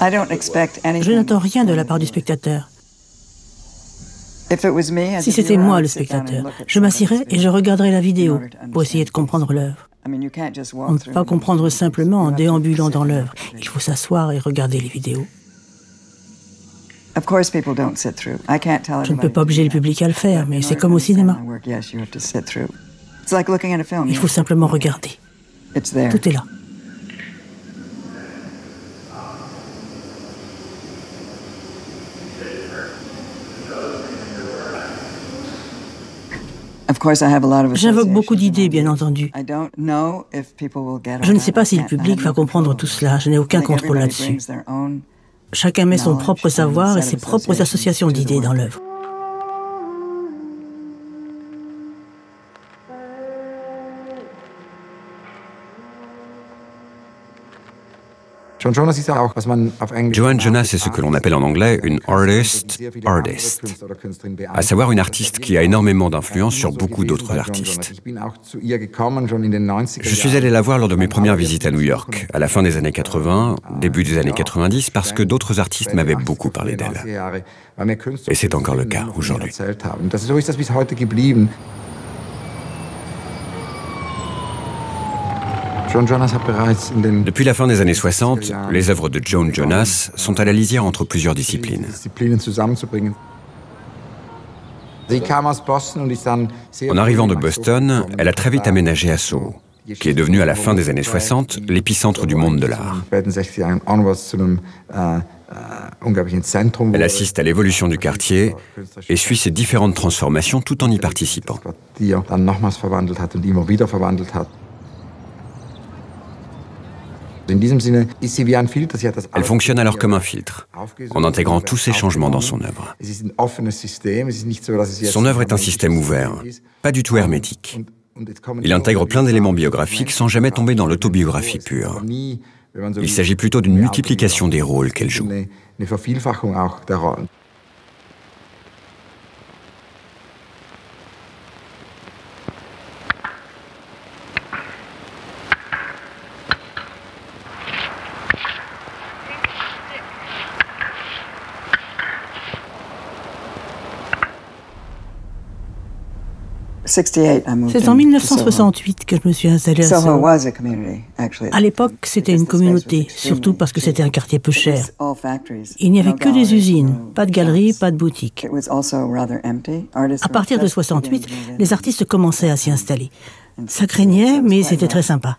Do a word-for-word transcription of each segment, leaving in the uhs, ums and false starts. Je n'attends rien de la part du spectateur. Si c'était moi le spectateur, je m'assierais et je regarderais la vidéo pour essayer de comprendre l'œuvre. On ne peut pas comprendre simplement en déambulant dans l'œuvre. Il faut s'asseoir et regarder les vidéos. Je ne peux pas obliger le public à le faire, mais c'est comme au cinéma. Il faut simplement regarder. Tout est là. J'invoque beaucoup d'idées, bien entendu. Je ne sais pas si le public va comprendre tout cela, je n'ai aucun contrôle là-dessus. Chacun met son propre savoir et ses propres associations d'idées dans l'œuvre. Joan Jonas ist ce que l'on appelle en anglais une artist artist, à savoir une artiste qui a énormément d'influence sur beaucoup d'autres artistes. Je suis allé la voir lors de mes premières visites à New York, à la fin des années quatre-vingt, début des années quatre-vingt-dix, parce que d'autres artistes m'avaient beaucoup parlé d'elle. Et c'est encore le cas aujourd'hui. Depuis la fin des années soixante, les œuvres de Joan Jonas sont à la lisière entre plusieurs disciplines. En arrivant de Boston, elle a très vite aménagé à Soho, qui est devenu à la fin des années soixante l'épicentre du monde de l'art. Elle assiste à l'évolution du quartier et suit ses différentes transformations tout en y participant. Elle fonctionne alors comme un filtre, en intégrant tous ces changements dans son œuvre. Son œuvre est un système ouvert, pas du tout hermétique. Il intègre plein d'éléments biographiques sans jamais tomber dans l'autobiographie pure. Il s'agit plutôt d'une multiplication des rôles qu'elle joue. C'est en mille neuf cent soixante-huit que je me suis installée à Soho. À l'époque, c'était une communauté, surtout parce que c'était un quartier peu cher. Il n'y avait que des usines, pas de galeries, pas de boutiques. À partir de soixante-huit, les artistes commençaient à s'y installer. Ça craignait, mais c'était très sympa.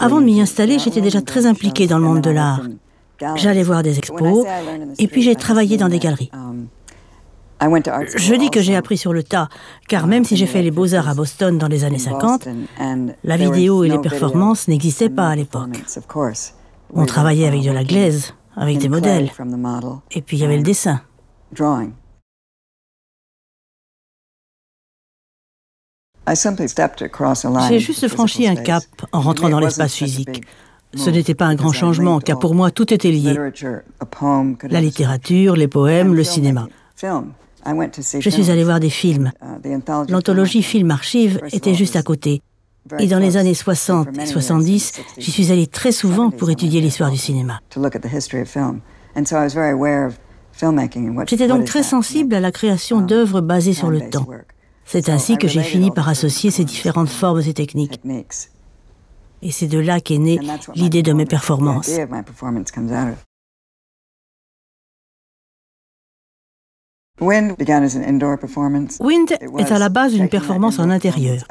Avant de m'y installer, j'étais déjà très impliquée dans le monde de l'art. J'allais voir des expos, et puis j'ai travaillé dans des galeries. Je dis que j'ai appris sur le tas, car même si j'ai fait les beaux-arts à Boston dans les années cinquante, la vidéo et les performances n'existaient pas à l'époque. On travaillait avec de la glaise, avec des modèles, et puis il y avait le dessin. J'ai juste franchi un cap en rentrant dans l'espace physique. Ce n'était pas un grand changement, car pour moi, tout était lié. La littérature, les poèmes, le cinéma. Je suis allé voir des films. L'anthologie Film Archive était juste à côté. Et dans les années soixante et soixante-dix, j'y suis allé très souvent pour étudier l'histoire du cinéma. J'étais donc très sensible à la création d'œuvres basées sur le temps. C'est ainsi que j'ai fini par associer ces différentes formes et techniques. Et c'est de là qu'est née l'idée de mes performances. Wind est à la base une performance en intérieur.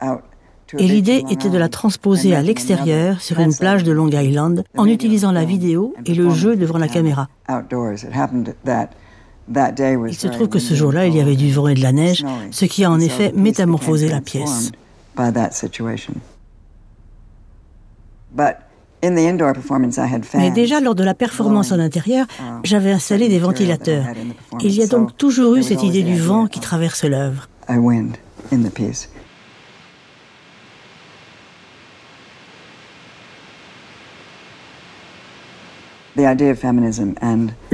Et l'idée était de la transposer à l'extérieur, sur une plage de Long Island, en utilisant la vidéo et le jeu devant la caméra. Il se trouve que ce jour-là, il y avait du vent et de la neige, ce qui a en effet métamorphosé la pièce. Mais déjà, lors de la performance en intérieur, j'avais installé des ventilateurs. Il y a donc toujours eu cette idée du vent qui traverse l'œuvre. Le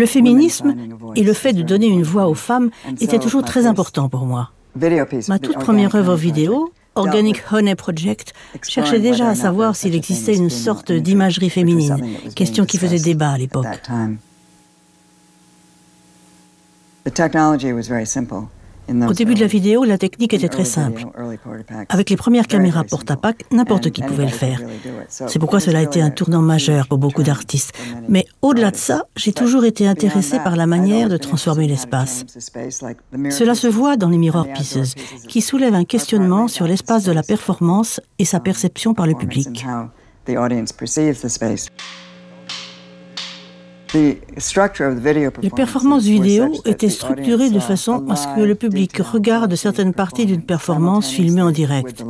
féminisme et le fait de donner une voix aux femmes étaient toujours très importants pour moi. Ma toute première œuvre vidéo, Organic Honey Project, cherchait déjà à savoir s'il existait une sorte d'imagerie féminine, question qui faisait débat à l'époque. Au début de la vidéo, la technique était très simple. Avec les premières caméras porte-à-pack, n'importe qui pouvait le faire. C'est pourquoi cela a été un tournant majeur pour beaucoup d'artistes. Mais au-delà de ça, j'ai toujours été intéressée par la manière de transformer l'espace. Cela se voit dans les Mirror Pieces, qui soulèvent un questionnement sur l'espace de la performance et sa perception par le public. Les performances vidéo étaient structurées de façon à ce que le public regarde certaines parties d'une performance filmée en direct.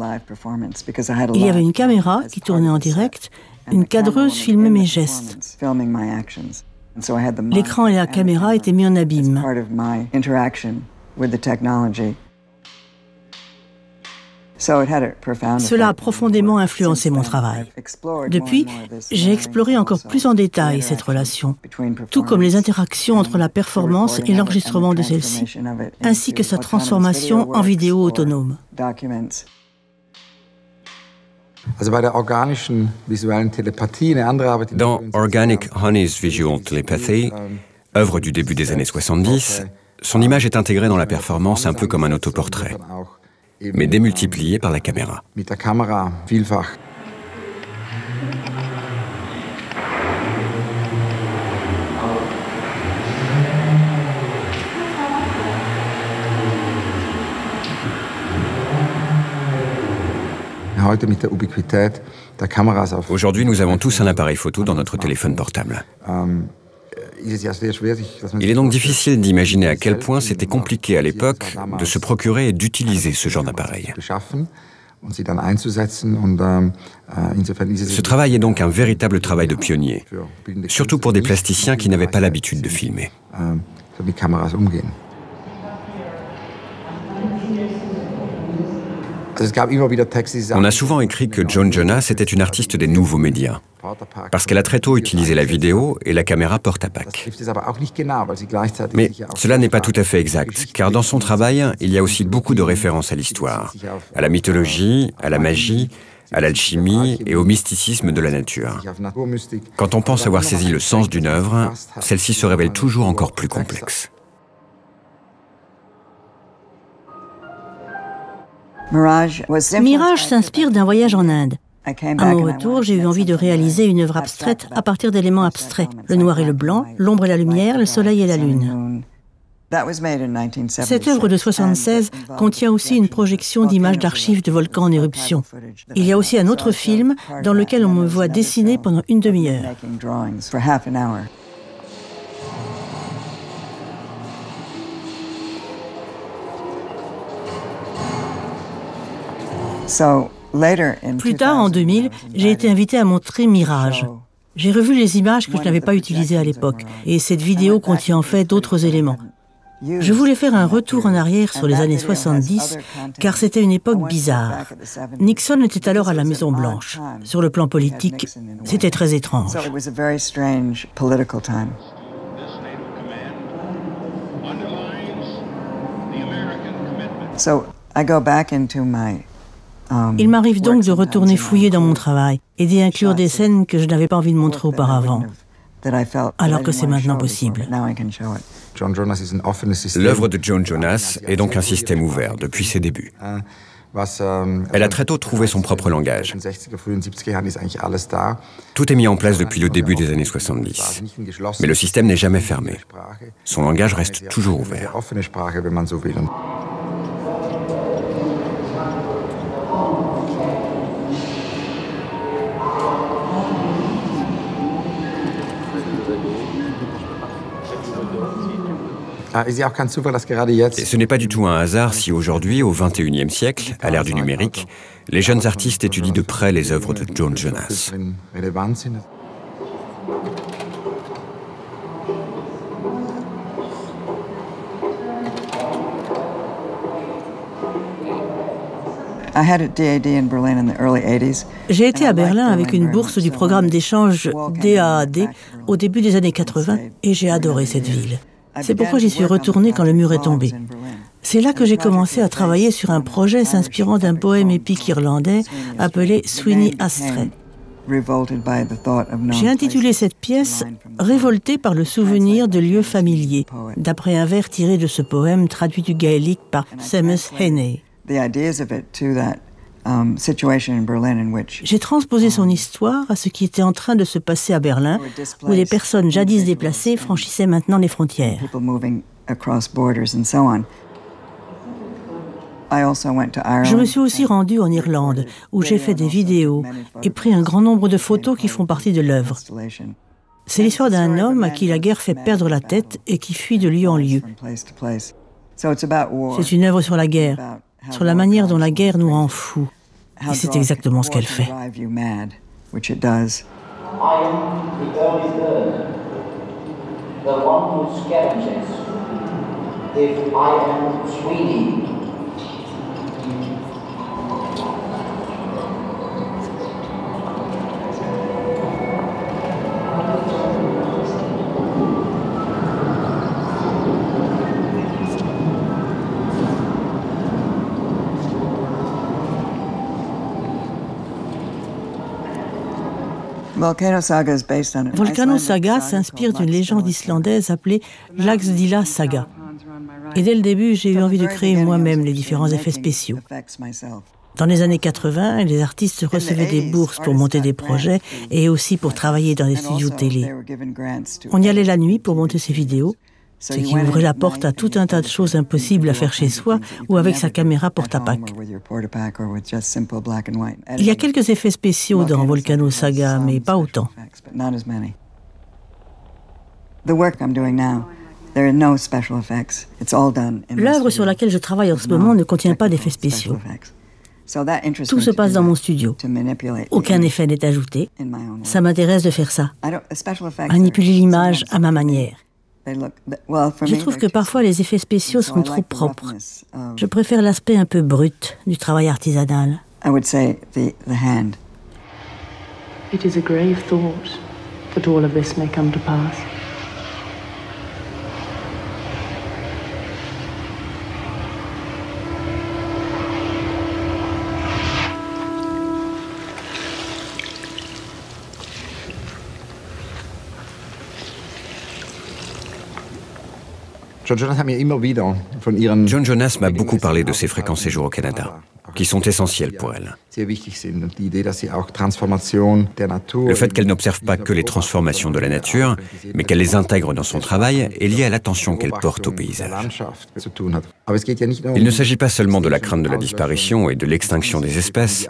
Il y avait une caméra qui tournait en direct, une cadreuse filmait mes gestes. L'écran et la caméra étaient mis en abîme. Cela a profondément influencé mon travail. Depuis, j'ai exploré encore plus en détail cette relation, tout comme les interactions entre la performance et l'enregistrement de celle-ci, ainsi que sa transformation en vidéo autonome. Dans Organic Honey's Visual Telepathy, œuvre du début des années soixante-dix, son image est intégrée dans la performance un peu comme un autoportrait, mais démultiplié par la caméra. Aujourd'hui, nous avons tous un appareil photo dans notre téléphone portable. Il est donc difficile d'imaginer à quel point c'était compliqué à l'époque de se procurer et d'utiliser ce genre d'appareil. Ce travail est donc un véritable travail de pionnier, surtout pour des plasticiens qui n'avaient pas l'habitude de filmer. On a souvent écrit que Joan Jonas était une artiste des nouveaux médias, parce qu'elle a très tôt utilisé la vidéo et la caméra porte-à-pack. Mais cela n'est pas tout à fait exact, car dans son travail, il y a aussi beaucoup de références à l'histoire, à la mythologie, à la magie, à l'alchimie et au mysticisme de la nature. Quand on pense avoir saisi le sens d'une œuvre, celle-ci se révèle toujours encore plus complexe. Mirage s'inspire d'un voyage en Inde. À mon retour, j'ai eu envie de réaliser une œuvre abstraite à partir d'éléments abstraits, le noir et le blanc, l'ombre et la lumière, le soleil et la lune. Cette œuvre de soixante-seize contient aussi une projection d'images d'archives de volcans en éruption. Il y a aussi un autre film dans lequel on me voit dessiner pendant une demi-heure. Plus tard, en deux mille, j'ai été invité à montrer Mirage. J'ai revu les images que je n'avais pas utilisées à l'époque, et cette vidéo contient en fait d'autres éléments. Je voulais faire un retour en arrière sur les années soixante-dix, car c'était une époque bizarre. Nixon était alors à la Maison-Blanche. Sur le plan politique, c'était très étrange. Il m'arrive donc de retourner fouiller dans mon travail et d'y inclure des scènes que je n'avais pas envie de montrer auparavant, alors que c'est maintenant possible. L'œuvre de Joan Jonas est donc un système ouvert depuis ses débuts. Elle a très tôt trouvé son propre langage. Tout est mis en place depuis le début des années soixante-dix, mais le système n'est jamais fermé. Son langage reste toujours ouvert. Et ce n'est pas du tout un hasard si aujourd'hui, au vingt et unième siècle, à l'ère du numérique, les jeunes artistes étudient de près les œuvres de Joan Jonas. J'ai été à Berlin avec une bourse du programme d'échange D A A D au début des années quatre-vingt et j'ai adoré cette ville. C'est pourquoi j'y suis retourné quand le mur est tombé. C'est là que j'ai commencé à travailler sur un projet s'inspirant d'un poème épique irlandais appelé Sweeney Astray. J'ai intitulé cette pièce « Révolté par le souvenir de lieux familiers », d'après un vers tiré de ce poème traduit du gaélique par Seamus Heaney. J'ai transposé son histoire à ce qui était en train de se passer à Berlin, où des personnes jadis déplacées franchissaient maintenant les frontières. Je me suis aussi rendue en Irlande, où j'ai fait des vidéos et pris un grand nombre de photos qui font partie de l'œuvre. C'est l'histoire d'un homme à qui la guerre fait perdre la tête et qui fuit de lieu en lieu. C'est une œuvre sur la guerre, sur la manière dont la guerre nous rend fous. Et c'est exactement ce qu'elle fait. Volcano Saga s'inspire d'une légende islandaise appelée Laxdæla Saga. Et dès le début, j'ai eu envie de créer moi-même les différents effets spéciaux. Dans les années quatre-vingt, les artistes recevaient des bourses pour monter des projets et aussi pour travailler dans des studios télé. On y allait la nuit pour monter ses vidéos, ce qui ouvrait la porte à tout un tas de choses impossibles à faire chez soi ou avec sa caméra porte-à-pack. Il y a quelques effets spéciaux dans Volcano Saga, mais pas autant. L'œuvre sur laquelle je travaille en ce moment ne contient pas d'effets spéciaux. Tout se passe dans mon studio. Aucun effet n'est ajouté. Ça m'intéresse de faire ça. Manipuler l'image à ma manière. Je trouve que parfois les effets spéciaux sont trop propres. Je préfère l'aspect un peu brut du travail artisanal. It is a grave thought that all of this may come to pass. Joan Jonas m'a beaucoup parlé de ses fréquents séjours au Canada, qui sont essentiels pour elle. Le fait qu'elle n'observe pas que les transformations de la nature, mais qu'elle les intègre dans son travail, est lié à l'attention qu'elle porte au paysage. Il ne s'agit pas seulement de la crainte de la disparition et de l'extinction des espèces,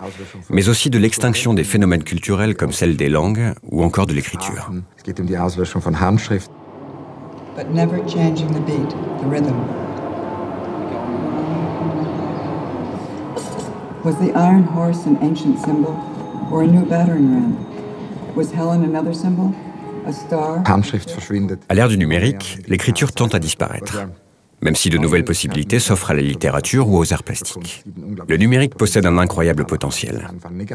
mais aussi de l'extinction des phénomènes culturels comme celle des langues ou encore de l'écriture. But never changing the beat, the rhythm. Was the iron horse an ancient symbol or a new battering ram? Was Helen another symbol? A star? À l'ère du numérique, l'écriture tend à disparaître, même si de nouvelles possibilités s'offrent à la littérature ou aux arts plastiques. Le numérique possède un incroyable potentiel,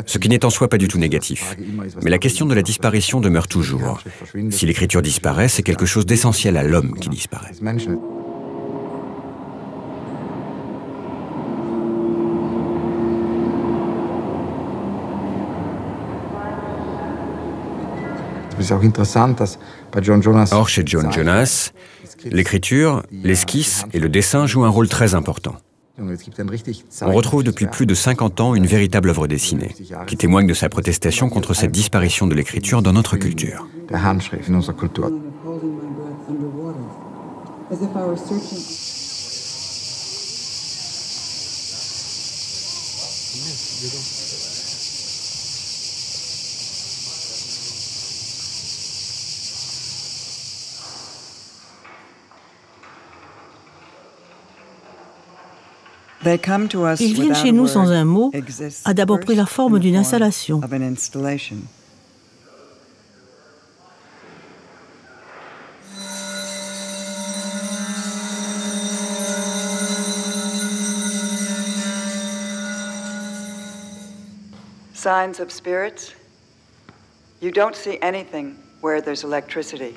ce qui n'est en soi pas du tout négatif. Mais la question de la disparition demeure toujours. Si l'écriture disparaît, c'est quelque chose d'essentiel à l'homme qui disparaît. Or, chez Joan Jonas, l'écriture, l'esquisse et le dessin jouent un rôle très important. On retrouve depuis plus de cinquante ans une véritable œuvre dessinée, qui témoigne de sa protestation contre cette disparition de l'écriture dans notre culture. Ils viennent chez nous sans un mot, a d'abord pris la forme d'une installation. signs of spirits, you don't see anything where there's electricity.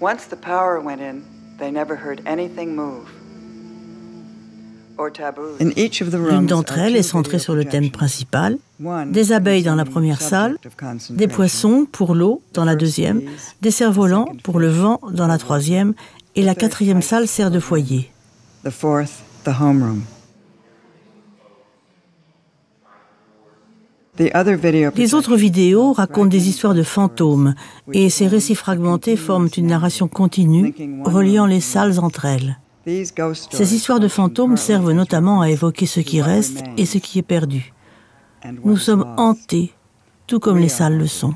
Once the power went in, they never heard anything move. L'une d'entre elles est centrée sur le thème principal, des abeilles dans la première salle, des poissons pour l'eau dans la deuxième, des cerfs-volants pour le vent dans la troisième, et la quatrième salle sert de foyer. Les autres vidéos racontent des histoires de fantômes, et ces récits fragmentés forment une narration continue reliant les salles entre elles. Ces histoires de fantômes servent notamment à évoquer ce qui reste et ce qui est perdu. Nous sommes hantés, tout comme les salles le sont.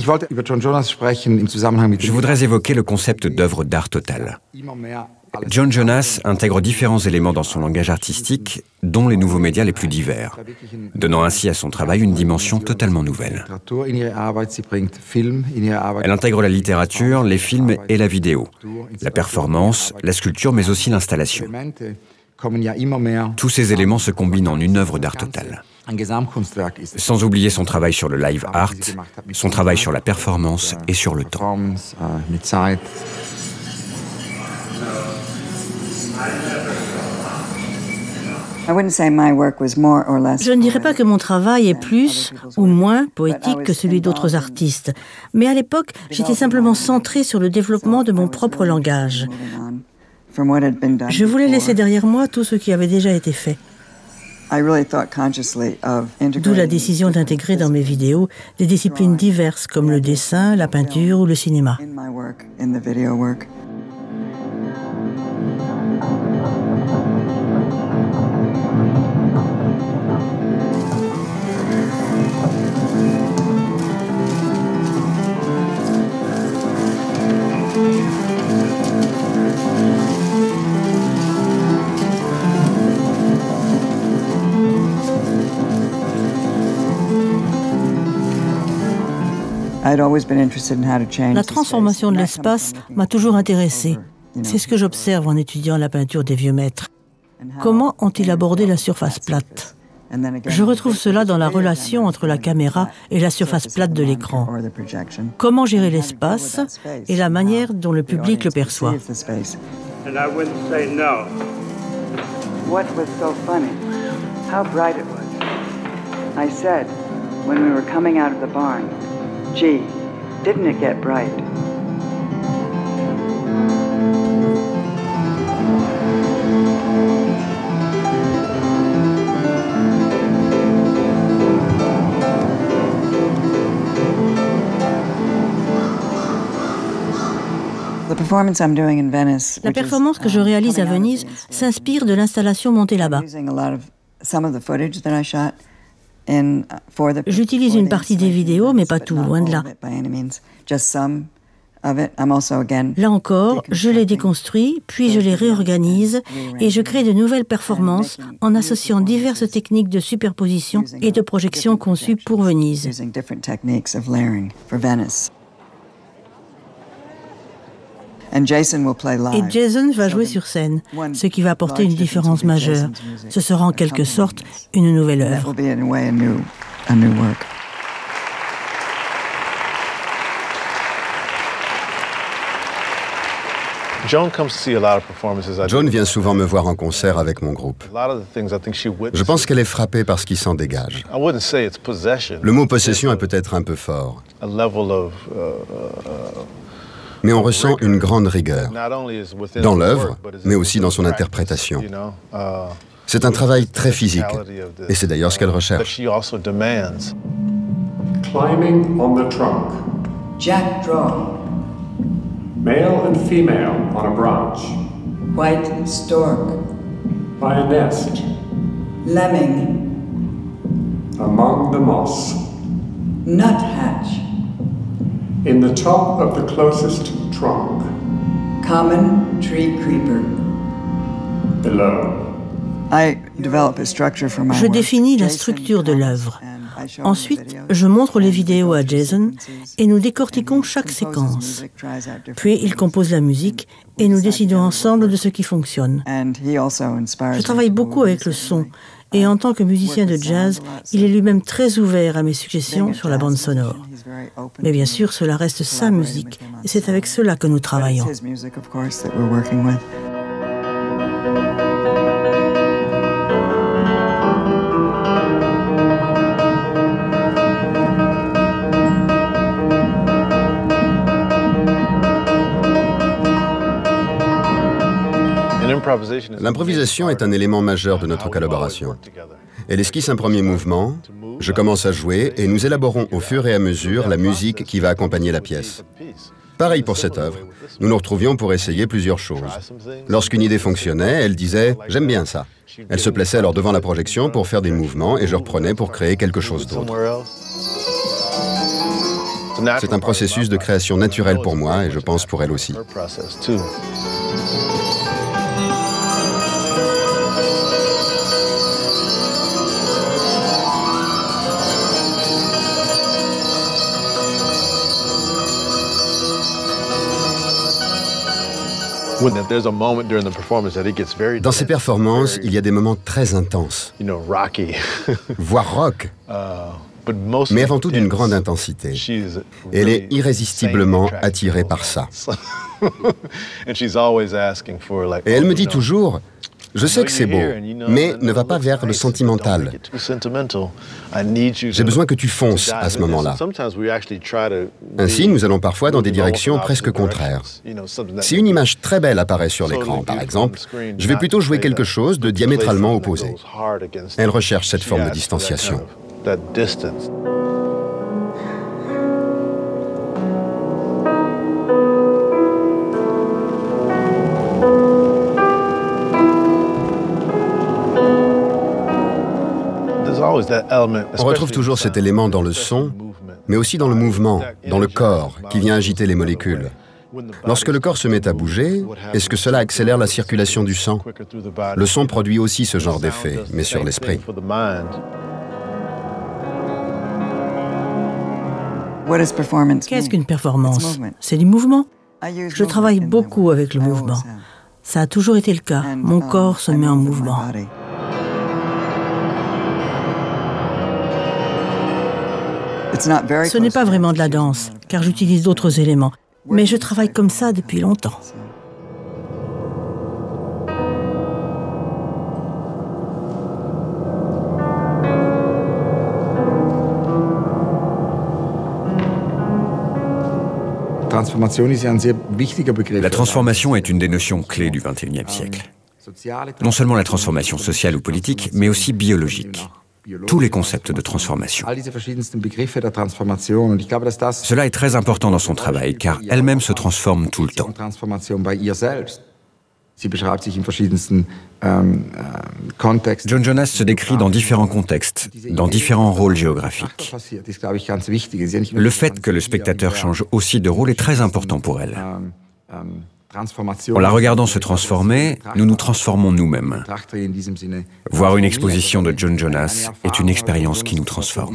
Je voudrais évoquer le concept d'œuvre d'art totale. Joan Jonas intègre différents éléments dans son langage artistique, dont les nouveaux médias les plus divers, donnant ainsi à son travail une dimension totalement nouvelle. Elle intègre la littérature, les films et la vidéo, la performance, la sculpture, mais aussi l'installation. Tous ces éléments se combinent en une œuvre d'art totale. Sans oublier son travail sur le live art, son travail sur la performance et sur le temps. Je ne dirais pas que mon travail est plus ou moins poétique que celui d'autres artistes, mais à l'époque, j'étais simplement centrée sur le développement de mon propre langage. Je voulais laisser derrière moi tout ce qui avait déjà été fait. D'où la décision d'intégrer dans mes vidéos des disciplines diverses comme le dessin, la peinture ou le cinéma. La transformation de l'espace m'a toujours intéressée. C'est ce que j'observe en étudiant la peinture des vieux maîtres. Comment ont-ils abordé la surface plate? Je retrouve cela dans la relation entre la caméra et la surface plate de l'écran. Comment gérer l'espace et la manière dont le public le perçoit. Gee, didn't it get bright? La performance que je réalise à Venise s'inspire de l'installation montée là-bas. J'utilise une partie des vidéos, mais pas tout, loin de là. Là encore, je les déconstruis, puis je les réorganise et je crée de nouvelles performances en associant diverses techniques de superposition et de projection conçues pour Venise. Et Jason va jouer sur scène, ce qui va apporter une différence majeure. Ce sera en quelque sorte une nouvelle œuvre. Joan vient souvent me voir en concert avec mon groupe. Je pense qu'elle est frappée par ce qui s'en dégage. Le mot possession est peut-être un peu fort. Mais on ressent une grande rigueur, dans l'œuvre, mais aussi dans son interprétation. C'est un travail très physique, et c'est d'ailleurs ce qu'elle recherche. Climbing on the trunk. Jack Draw. Male and female on a branch. White stork. By a nest. Lemming. Among the moss. Nuthatch. In the top of the closest trunk. Common tree creeper. Below. Je définis la structure de l'œuvre. Ensuite, je montre les vidéos à Jason et nous décortiquons chaque séquence. Puis, il compose la musique et nous décidons ensemble de ce qui fonctionne. Je travaille beaucoup avec le son et en tant que musicien de jazz, il est lui-même très ouvert à mes suggestions sur la bande sonore. Mais bien sûr, cela reste sa musique et c'est avec cela que nous travaillons. L'improvisation est un élément majeur de notre collaboration. Elle esquisse un premier mouvement, je commence à jouer et nous élaborons au fur et à mesure la musique qui va accompagner la pièce. Pareil pour cette œuvre, nous nous retrouvions pour essayer plusieurs choses. Lorsqu'une idée fonctionnait, elle disait « j'aime bien ça ». Elle se plaçait alors devant la projection pour faire des mouvements et je reprenais pour créer quelque chose d'autre. C'est un processus de création naturel pour moi et je pense pour elle aussi. Dans ses performances, il y a des moments très intenses, voire rock, mais avant tout d'une grande intensité. Elle est irrésistiblement attirée par ça. Et elle me dit toujours, « Je sais que c'est beau, mais ne va pas vers le sentimental. J'ai besoin que tu fonces à ce moment-là. » Ainsi, nous allons parfois dans des directions presque contraires. Si une image très belle apparaît sur l'écran, par exemple, je vais plutôt jouer quelque chose de diamétralement opposé. Elle recherche cette forme de distanciation. On retrouve toujours cet élément dans le son, mais aussi dans le mouvement, dans le corps, qui vient agiter les molécules. Lorsque le corps se met à bouger, est-ce que cela accélère la circulation du sang? Le son produit aussi ce genre d'effet, mais sur l'esprit. Qu'est-ce qu'une performance? C'est du mouvement. Je travaille beaucoup avec le mouvement. Ça a toujours été le cas. Mon corps se met en mouvement. Ce n'est pas vraiment de la danse, car j'utilise d'autres éléments, mais je travaille comme ça depuis longtemps. La transformation est une des notions clés du vingt et unième siècle. Non seulement la transformation sociale ou politique, mais aussi biologique. Tous les concepts de transformation. Cela est très important dans son travail, car elle-même se transforme tout le temps. Joan Jonas se décrit dans différents contextes, dans différents rôles géographiques. Le fait que le spectateur change aussi de rôle est très important pour elle. En la regardant se transformer, nous nous transformons nous-mêmes. Voir une exposition de Joan Jonas est une expérience qui nous transforme.